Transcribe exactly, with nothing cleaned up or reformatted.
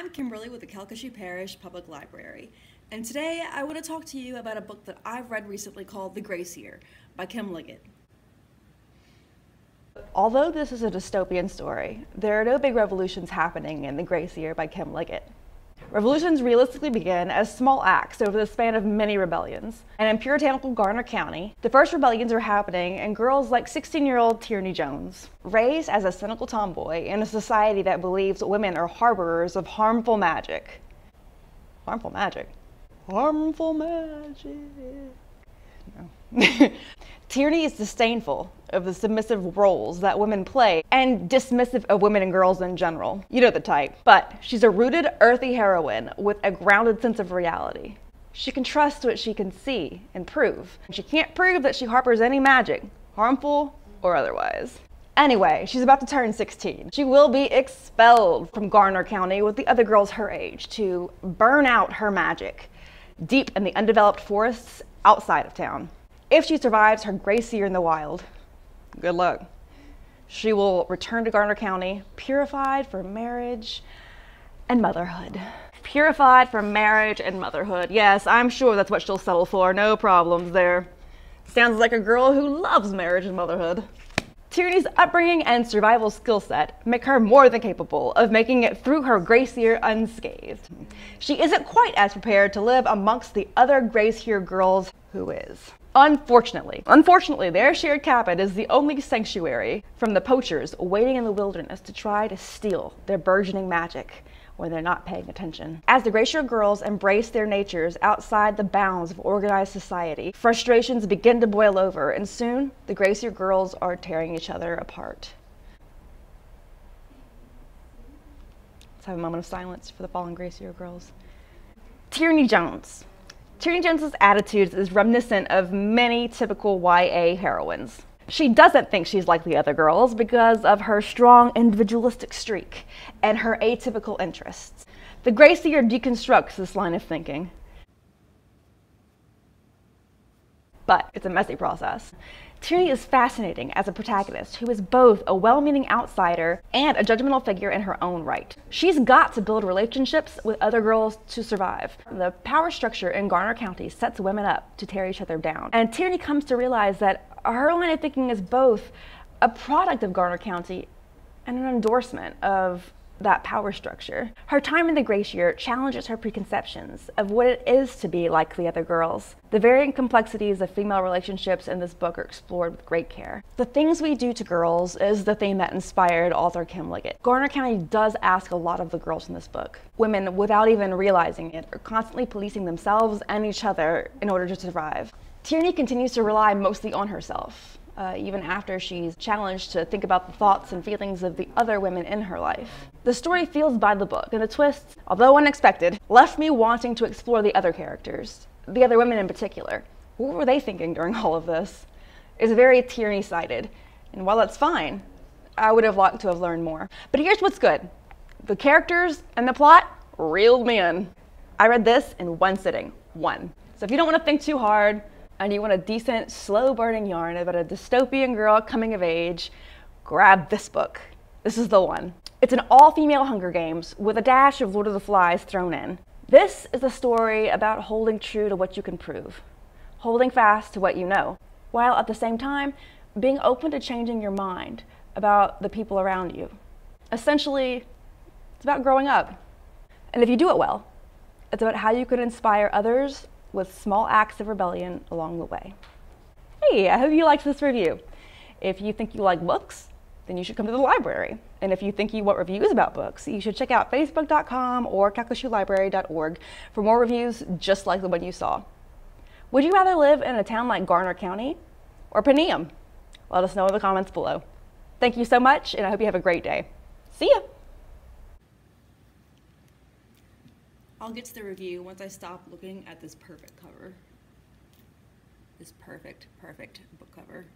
I'm Kimberly with the Calcasieu Parish Public Library, and today I want to talk to you about a book that I've read recently called The Grace Year by Kim Liggett. Although this is a dystopian story, there are no big revolutions happening in The Grace Year by Kim Liggett. Revolutions realistically begin as small acts over the span of many rebellions, and in puritanical Garner County, the first rebellions are happening in girls like sixteen-year-old Tierney Jones. Raised as a cynical tomboy in a society that believes women are harborers of harmful magic. Harmful magic? Harmful magic. No. Tierney is disdainful of the submissive roles that women play and dismissive of women and girls in general. You know the type. But she's a rooted, earthy heroine with a grounded sense of reality. She can trust what she can see and prove. She can't prove that she harbors any magic, harmful or otherwise. Anyway, she's about to turn sixteen. She will be expelled from Garner County with the other girls her age to burn out her magic deep in the undeveloped forests outside of town. If she survives her Grace Year in the wild, good luck. She will return to Garner County, purified for marriage and motherhood. Purified for marriage and motherhood. Yes, I'm sure that's what she'll settle for. No problems there. Sounds like a girl who loves marriage and motherhood. Tierney's upbringing and survival skill set make her more than capable of making it through her Grace Year unscathed. She isn't quite as prepared to live amongst the other Grace Year girls who is. Unfortunately, unfortunately, their shared cabin is the only sanctuary from the poachers waiting in the wilderness to try to steal their burgeoning magic when they're not paying attention. As the Grace Year girls embrace their natures outside the bounds of organized society, frustrations begin to boil over, and soon the Grace Year girls are tearing each other apart. Let's have a moment of silence for the fallen Grace Year girls. Tierney Jones. Tierney Jones' attitude is reminiscent of many typical Y A heroines. She doesn't think she's like the other girls because of her strong individualistic streak and her atypical interests. The Grace Year deconstructs this line of thinking. But it's a messy process. Tierney is fascinating as a protagonist who is both a well-meaning outsider and a judgmental figure in her own right. She's got to build relationships with other girls to survive. The power structure in Garner County sets women up to tear each other down, and Tierney comes to realize that her line of thinking is both a product of Garner County and an endorsement of that power structure. Her time in the Grace Year challenges her preconceptions of what it is to be like the other girls. The varying complexities of female relationships in this book are explored with great care. The things we do to girls is the theme that inspired author Kim Liggett. Garner County does ask a lot of the girls in this book. Women, without even realizing it, are constantly policing themselves and each other in order to survive. Tierney continues to rely mostly on herself, Uh, even after she's challenged to think about the thoughts and feelings of the other women in her life. The story feels by the book, and the twists, although unexpected, left me wanting to explore the other characters, the other women in particular. What were they thinking during all of this? It's very Tierney-sided, and while that's fine, I would have liked to have learned more. But here's what's good. The characters and the plot reeled me in. I read this in one sitting, one. So if you don't want to think too hard, and you want a decent, slow-burning yarn about a dystopian girl coming of age, grab this book. This is the one. It's an all-female Hunger Games with a dash of Lord of the Flies thrown in. This is a story about holding true to what you can prove, holding fast to what you know, while at the same time being open to changing your mind about the people around you. Essentially, it's about growing up. And if you do it well, it's about how you can inspire others with small acts of rebellion along the way. Hey, I hope you liked this review. If you think you like books, then you should come to the library. And if you think you want reviews about books, you should check out facebook dot com or calcasieu library dot org for more reviews just like the one you saw. Would you rather live in a town like Garner County or Paneum? Let us know in the comments below. Thank you so much, and I hope you have a great day. See ya! I'll get to the review once I stop looking at this perfect cover. This perfect, perfect book cover.